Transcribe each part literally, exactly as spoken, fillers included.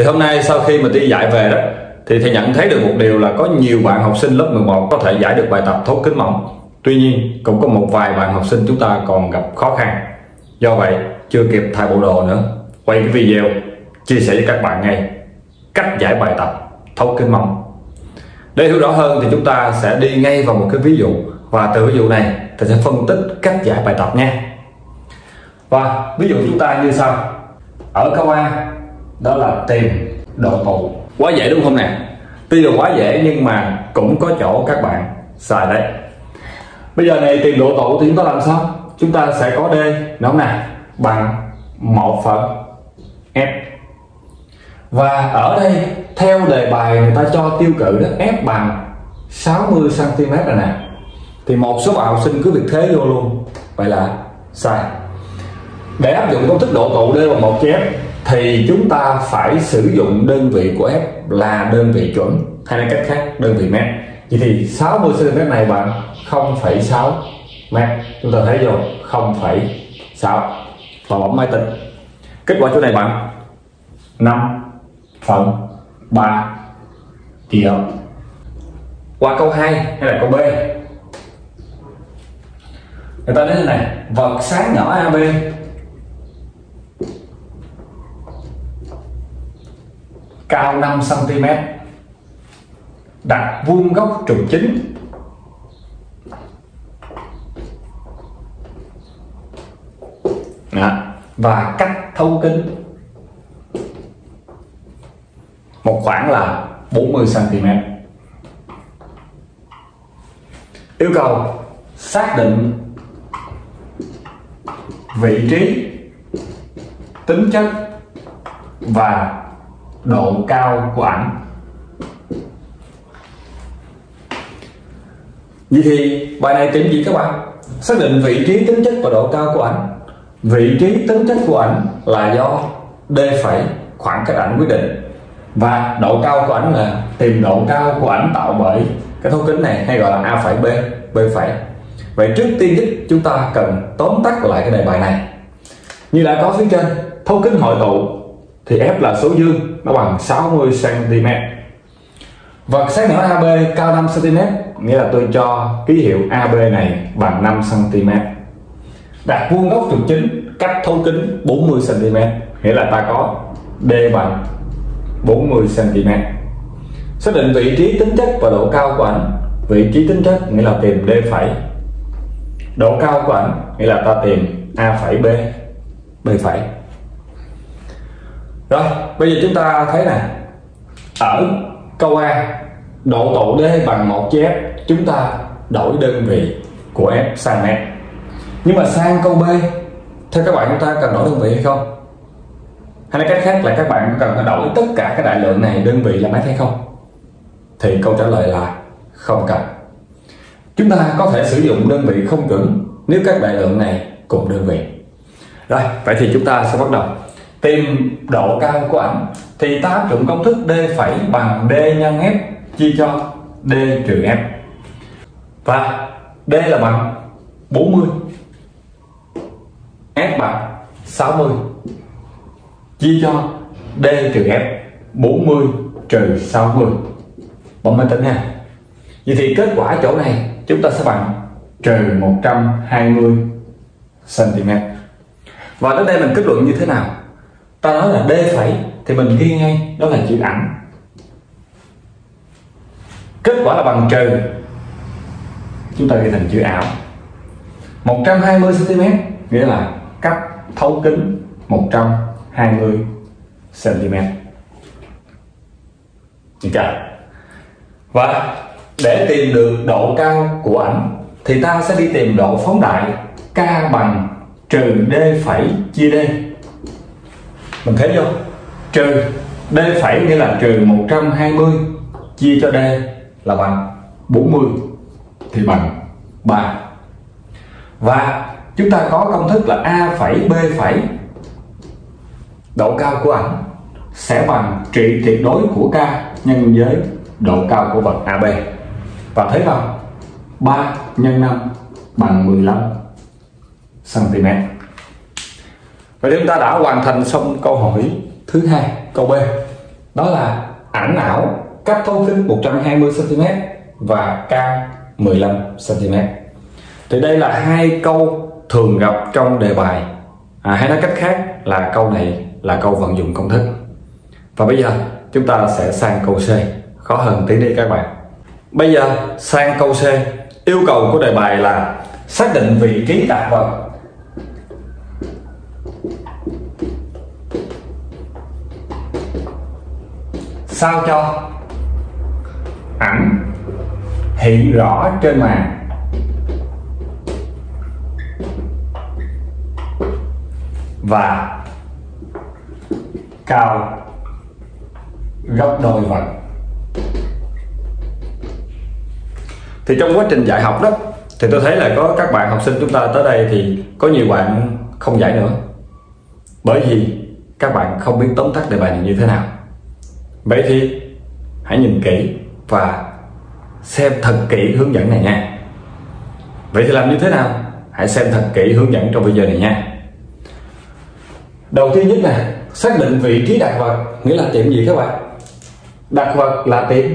Thì hôm nay sau khi mình đi dạy về đó thì thầy nhận thấy được một điều là có nhiều bạn học sinh lớp mười một có thể giải được bài tập thấu kính mỏng. Tuy nhiên cũng có một vài bạn học sinh chúng ta còn gặp khó khăn. Do vậy chưa kịp thay bộ đồ nữa, quay cái video chia sẻ với các bạn ngay cách giải bài tập thấu kính mỏng. Để hiểu rõ hơn thì chúng ta sẽ đi ngay vào một cái ví dụ, và từ ví dụ này ta sẽ phân tích cách giải bài tập nha. Và ví dụ chúng ta như sau. Ở câu A đó là tìm độ phụ. Quá dễ đúng không nè? Tuy là quá dễ nhưng mà cũng có chỗ các bạn sai đấy. Bây giờ này tìm độ tụ thì chúng ta làm sao? Chúng ta sẽ có D đúng nè bằng một phần F. Và ở đây theo đề bài người ta cho tiêu cự đó F bằng sáu mươi xăng-ti-mét rồi nè. Thì một số bạn học sinh cứ việc thế vô luôn. Vậy là sai. Để áp dụng công thức độ tụ D bằng một chép thì chúng ta phải sử dụng đơn vị của F là đơn vị chuẩn, hay nói cách khác đơn vị mét. Vậy thì sáu mươi xăng-ti-mét này bằng không phẩy sáu mét. Chúng ta thấy vô không phẩy sáu và bấm máy tính. Kết quả chỗ này bằng năm phần ba triệu. Qua câu hai hay là câu B, người ta nói thế này: vật sáng nhỏ a bê cao năm xăng-ti-mét, đặt vuông góc trục chính và cách thấu kính một khoảng là bốn mươi xăng-ti-mét. Yêu cầu xác định vị trí, tính chất và độ cao của ảnh. Vậy thì bài này tìm gì các bạn? Xác định vị trí, tính chất và độ cao của ảnh. Vị trí, tính chất của ảnh là do D phẩy khoảng cách ảnh quyết định, và độ cao của ảnh là tìm độ cao của ảnh tạo bởi cái thấu kính này, hay gọi là A phẩy B, B phẩy. Vậy trước tiên nhất chúng ta cần tóm tắt lại cái đề bài này. Như đã có phía trên, thấu kính hội tụ thì F là số dương, nó bằng sáu mươi xăng-ti-mét. Vật sáng nhỏ a bê cao năm xăng-ti-mét, nghĩa là tôi cho ký hiệu a bê này bằng năm xăng-ti-mét. Đặt vuông góc trục chính, cách thấu kính bốn mươi xăng-ti-mét, nghĩa là ta có D bằng bốn mươi xăng-ti-mét. Xác định vị trí, tính chất và độ cao của ảnh. Vị trí, tính chất nghĩa là tìm D phẩy. Độ cao của ảnh nghĩa là ta tìm A phẩy B, B phẩy. Rồi bây giờ chúng ta thấy nè, ở câu A độ tụ D bằng một chữ F, chúng ta đổi đơn vị của F sang mét. Nhưng mà sang câu B, theo các bạn chúng ta cần đổi đơn vị hay không? Hay nói cách khác là các bạn cần phải đổi tất cả cái đại lượng này đơn vị là mét hay không? Thì câu trả lời là không cần. Chúng ta có thể sử dụng đơn vị không chuẩn nếu các đại lượng này cùng đơn vị. Rồi, vậy thì chúng ta sẽ bắt đầu tìm độ cao của ảnh. Thì ta áp dụng công thức D phẩy bằng D nhân F chia cho D trừ F. Và D là bằng bốn mươi, F bằng sáu mươi, chia cho D trừ F, bốn mươi trừ sáu mươi. Bấm máy tính ha. Vậy thì kết quả chỗ này chúng ta sẽ bằng trừ một trăm hai mươi xăng-ti-mét. Và đến đây mình kết luận như thế nào? Ta nói là D phẩy thì mình ghi ngay đó là chữ ảnh. Kết quả là bằng trừ, chúng ta ghi thành chữ ảo, một trăm hai mươi xăng-ti-mét, nghĩa là cách thấu kính một trăm hai mươi xăng-ti-mét. Được chưa? Và để tìm được độ cao của ảnh thì ta sẽ đi tìm độ phóng đại. K bằng trừ D phẩy chia D. Mình thấy vô trừ D phẩy nghĩa là trừ một trăm hai mươi chia cho D là bằng bốn mươi, thì bằng ba. Và chúng ta có công thức là A phẩy B phẩy, độ cao của ảnh sẽ bằng trị tuyệt đối của K nhân với độ cao của vật a bê. Và thấy không? ba nhân năm bằng mười lăm xăng-ti-mét. Vậy chúng ta đã hoàn thành xong câu hỏi thứ hai, câu B. đó là ảnh ảo cách thấu kính một trăm hai mươi xăng ti mét và cao mười lăm xăng ti mét. Thì đây là hai câu thường gặp trong đề bài, à, hay nói cách khác là câu này là câu vận dụng công thức. Và bây giờ chúng ta sẽ sang câu C, khó hơn tí đi các bạn. Bây giờ sang câu C, yêu cầu của đề bài là xác định vị trí đặt vật sao cho ảnh hiện rõ trên màn. Và cao gấp đôi vật. Thì trong quá trình dạy học đó, thì tôi thấy là có các bạn học sinh chúng ta tới đây thì có nhiều bạn không dạy nữa, bởi vì các bạn không biết tóm tắt đề bài này như thế nào. Vậy thì hãy nhìn kỹ và xem thật kỹ hướng dẫn này nha. Vậy thì làm như thế nào? Hãy xem thật kỹ hướng dẫn trong video này nha. Đầu tiên nhất là xác định vị trí đặt vật, nghĩa là tiệm gì các bạn? Đặt vật là tiệm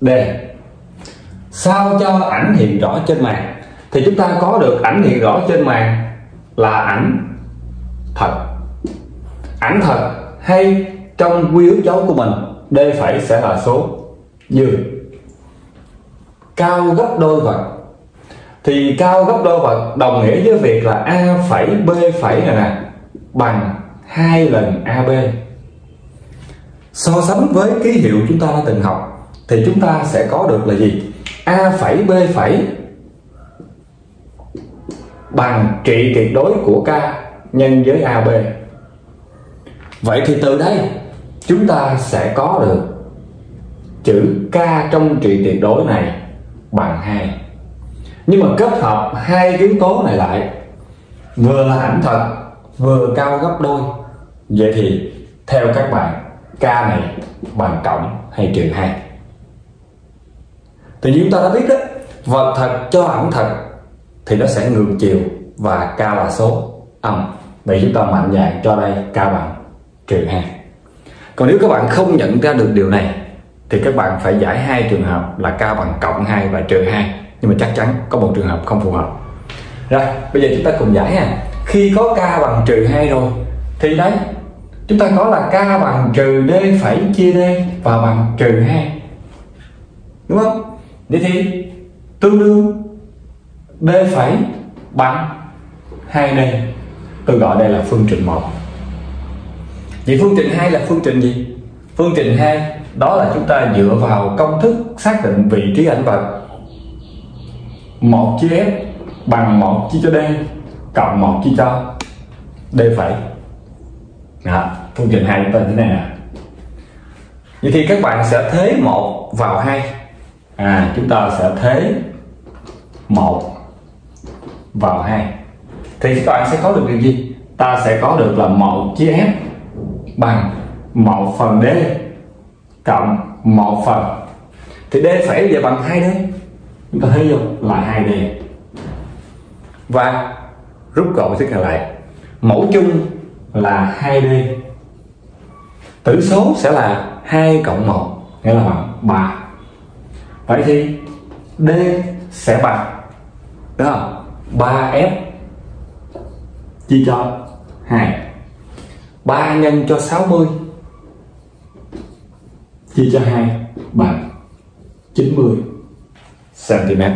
đề. Sao cho ảnh hiện rõ trên màn, thì chúng ta có được ảnh hiện rõ trên màn là ảnh thật. Ảnh thật hay trong quy ước dấu của mình, D phẩy sẽ là số dư. Cao gấp đôi vật, thì cao gấp đôi vật đồng nghĩa với việc là A phẩy B phẩy này nè bằng hai lần a bê. So sánh với ký hiệu chúng ta đã từng học thì chúng ta sẽ có được là gì? A phẩy B phẩy bằng trị tuyệt đối của K nhân với a bê. Vậy thì từ đây chúng ta sẽ có được chữ K trong trị tuyệt đối này bằng hai. Nhưng mà kết hợp hai yếu tố này lại, vừa là ảnh thật vừa cao gấp đôi, vậy thì theo các bạn K này bằng cộng hay trừ hai? Thì như chúng ta đã biết đó, vật thật cho ảnh thật thì nó sẽ ngược chiều và K là số âm. Vậy chúng ta mạnh dạn cho đây K bằng trừ hai. Còn nếu các bạn không nhận ra được điều này thì các bạn phải giải hai trường hợp là K bằng cộng hai và trừ hai, nhưng mà chắc chắn có một trường hợp không phù hợp. Rồi bây giờ chúng ta cùng giải ha. Khi có K bằng trừ hai rồi thì đấy, chúng ta có là K bằng trừ D phẩy chia D và bằng trừ hai, đúng không? Vậy thì tương đương D phẩy bằng hai D. Tôi gọi đây là phương trình một. Vậy phương trình hai là phương trình gì? Phương trình hai đó là chúng ta dựa vào công thức xác định vị trí ảnh vật một chia F bằng một chia cho D cộng một chia cho D phẩy. Đó, phương trình hai chúng ta thế này nè. Vậy thì các bạn sẽ thế một vào hai. À, chúng ta sẽ thế một vào hai thì các bạn sẽ có được điều gì? Ta sẽ có được là một chia F bằng một phần D cộng một phần, thì D phẩy về bằng hai D, chúng ta thấy không? Là hai D. Và rút gọn xích lại, mẫu chung là hai D, tử số sẽ là hai cộng một, nghĩa là bằng ba. Vậy thì D sẽ bằng, đúng không, ba F chia cho hai. ba nhân cho sáu mươi chia cho hai bằng chín mươi xăng ti mét.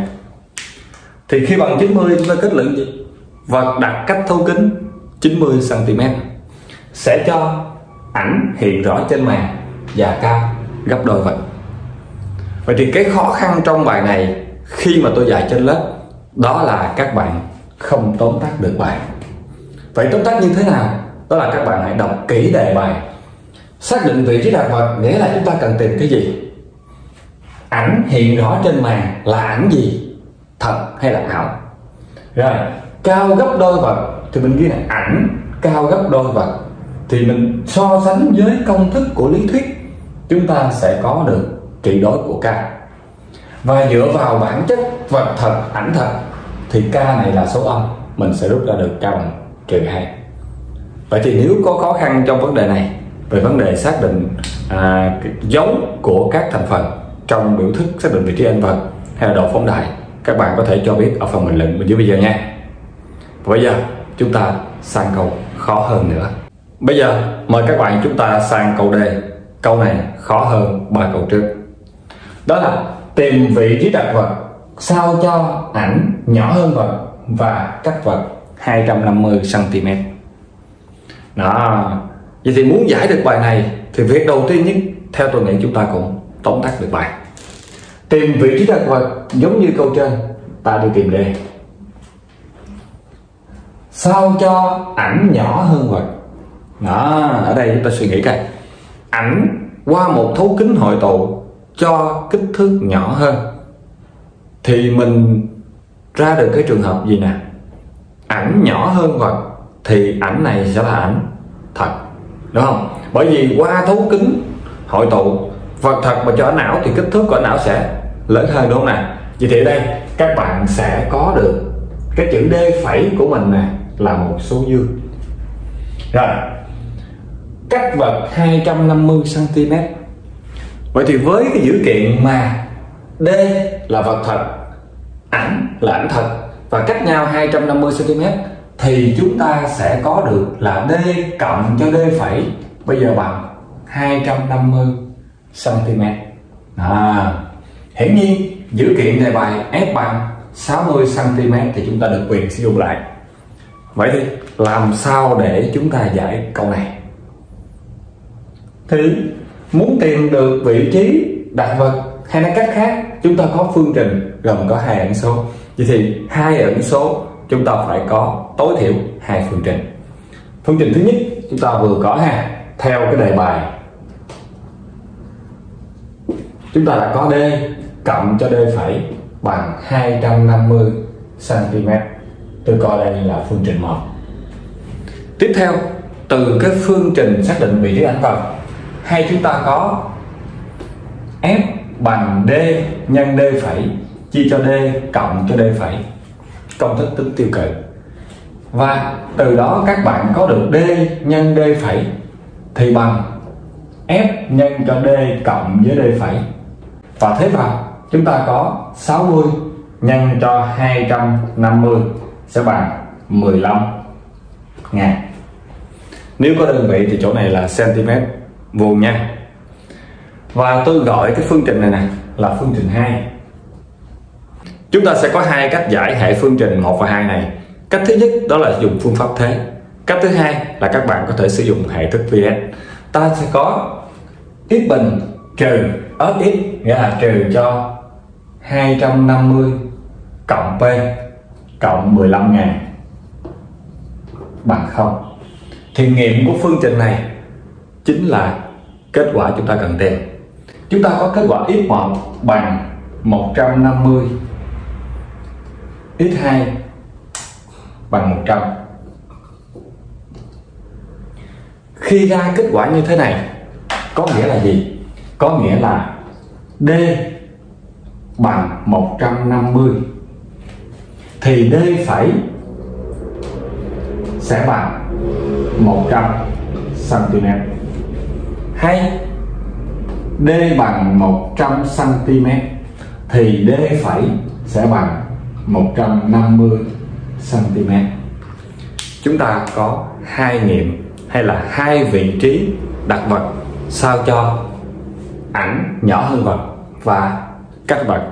Thì khi bằng chín mươi chúng ta kết luận gì? Vật đặt cách thấu kính chín mươi xăng ti mét sẽ cho ảnh hiện rõ trên màn và cao gấp đôi vật. Vậy thì cái khó khăn trong bài này khi mà tôi dạy trên lớp đó là các bạn không tóm tắt được bài. Vậy tóm tắt như thế nào? Đó là các bạn hãy đọc kỹ đề bài. Xác định vị trí đặt vật nghĩa là chúng ta cần tìm cái gì? Ảnh hiện rõ trên màn là ảnh gì? Thật hay là ảo? Rồi cao gấp đôi vật thì mình ghi là ảnh cao gấp đôi vật, thì mình so sánh với công thức của lý thuyết chúng ta sẽ có được trị đối của K, và dựa vào bản chất vật thật ảnh thật thì K này là số âm, mình sẽ rút ra được K bằng trừ hai. Vậy thì nếu có khó khăn trong vấn đề này về vấn đề xác định à, dấu của các thành phần trong biểu thức xác định vị trí n vật hay là độ phóng đại, các bạn có thể cho biết ở phần bình luận bên dưới video nha. Và bây giờ chúng ta sang câu khó hơn nữa. Bây giờ mời các bạn chúng ta sang câu D. Câu này khó hơn ba câu trước. Đó là tìm vị trí đặt vật sao cho ảnh nhỏ hơn vật và cách vật hai trăm năm mươi xăng ti mét. Đó. Vậy thì muốn giải được bài này thì việc đầu tiên nhất theo tôi nghĩ chúng ta cũng tóm tắt được bài. Tìm vị trí đặt vật giống như câu trên, ta đi tìm D. Sao cho ảnh nhỏ hơn vật. Đó, ở đây chúng ta suy nghĩ coi. Ảnh qua một thấu kính hội tụ cho kích thước nhỏ hơn thì mình ra được cái trường hợp gì nè? Ảnh nhỏ hơn vật thì ảnh này sẽ là ảnh thật, đúng không? Bởi vì qua thấu kính hội tụ vật thật mà cho ảnh ảo thì kích thước của ảnh ảo sẽ lớn hơn, đúng không nè? Vậy thì ở đây các bạn sẽ có được cái chữ D phẩy của mình nè là một số dương. Rồi, cách vật hai trăm năm mươi xăng ti mét. Vậy thì với cái dữ kiện mà D là vật thật, ảnh là ảnh thật và cách nhau hai trăm năm mươi xăng ti mét thì chúng ta sẽ có được là D cộng cho D phẩy bây giờ bằng hai trăm năm mươi xăng ti mét. À, hiển nhiên dữ kiện đề bài F bằng sáu mươi xăng ti mét thì chúng ta được quyền sử dụng lại. Vậy thì làm sao để chúng ta giải câu này? Thì muốn tìm được vị trí đặt vật hay nói cách khác, chúng ta có phương trình gồm có hai ẩn số. Vậy thì hai ẩn số chúng ta phải có tối thiểu hai phương trình. Phương trình thứ nhất chúng ta vừa có ha, theo cái đề bài chúng ta đã có D cộng cho D phẩy bằng hai trăm năm mươi xăng ti mét. Tôi coi đây là phương trình một. Tiếp theo, từ cái phương trình xác định vị trí ảnh vật hay chúng ta có F bằng D nhân D phẩy chia cho D cộng cho D phẩy, công thức tính tiêu cự. Và từ đó các bạn có được D nhân D phẩy thì bằng F nhân cho D cộng với D phẩy. Và thế vào chúng ta có sáu mươi nhân cho hai trăm năm mươi sẽ bằng mười lăm ngàn. Nếu có đơn vị thì chỗ này là cm vuông nha. Và tôi gọi cái phương trình này nè là phương trình hai. Chúng ta sẽ có hai cách giải hệ phương trình một và hai này. Cách thứ nhất đó là dùng phương pháp thế. Cách thứ hai là các bạn có thể sử dụng hệ thức vê ét. Ta sẽ có x bình trừ fx, nghĩa là trừ cho hai trăm năm mươi cộng p cộng mười lăm ngàn bằng không. Thì nghiệm của phương trình này chính là kết quả chúng ta cần tìm. Chúng ta có kết quả x một bằng một trăm năm mươi, x hai bằng một trăm. Khi ra kết quả như thế này có nghĩa là gì? Có nghĩa là D bằng một trăm năm mươi thì D phẩy sẽ bằng một trăm xăng ti mét. Hay D bằng một trăm xăng ti mét thì D phẩy sẽ bằng một trăm năm mươi xăng ti mét. Chúng ta có hai nghiệm hay là hai vị trí đặt vật sao cho ảnh nhỏ hơn vật và cách vật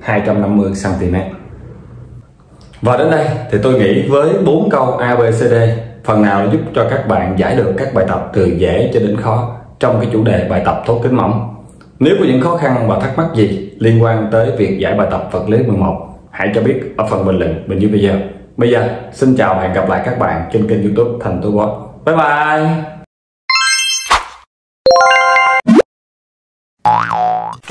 hai trăm năm mươi xăng ti mét. Và đến đây thì tôi nghĩ với bốn câu a bê xê đê phần nào giúp cho các bạn giải được các bài tập từ dễ cho đến khó trong cái chủ đề bài tập thấu kính mỏng. Nếu có những khó khăn và thắc mắc gì liên quan tới việc giải bài tập vật lý mười một, hãy cho biết ở phần bình luận bên dưới video. Bây giờ xin chào và hẹn gặp lại các bạn trên kênh YouTube Thành Tú Boss. Bye bye.